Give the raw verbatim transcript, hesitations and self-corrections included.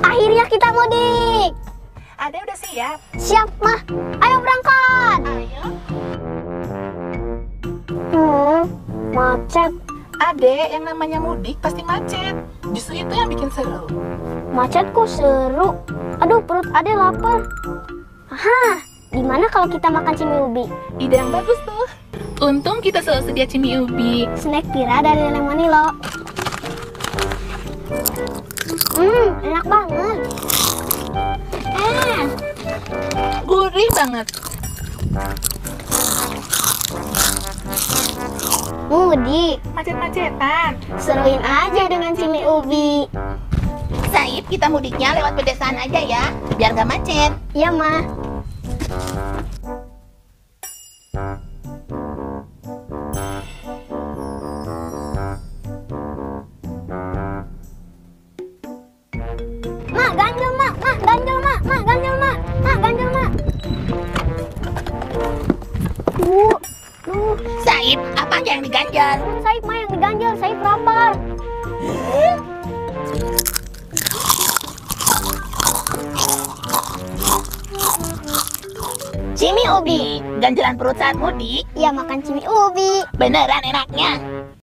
Akhirnya kita mudik. Ade udah siap? Siap, Mah. Ayo berangkat. Ayo. Hmm, macet. Ade, yang namanya mudik pasti macet. Justru itu yang bikin seru. Macet kok seru? Aduh, perut Ade lapar. Aha, gimana kalau kita makan cimi ubi? Ide yang bagus tuh. Untung kita selalu sedia cimi ubi. Snack pira dari lemonilo. Hmm, enak banget. Eh, gurih banget. Mudik, macet-macetan. Seruin aja dengan cimi ubi. Saif, kita mudiknya lewat pedesaan aja ya, biar gak macet. Iya, Mah. Mak, ganjel, Mak. Mak, ganjel, Mak. Mak, ganjel, Mak. Mak, ganjel, Mak. Uh, uh. Saif, apa aja yang diganjel? Saif, Mak, yang diganjel. Saif lapar. Cimi ubi, ganjelan perut saat mudik. Ya, makan cimi ubi. Beneran enaknya.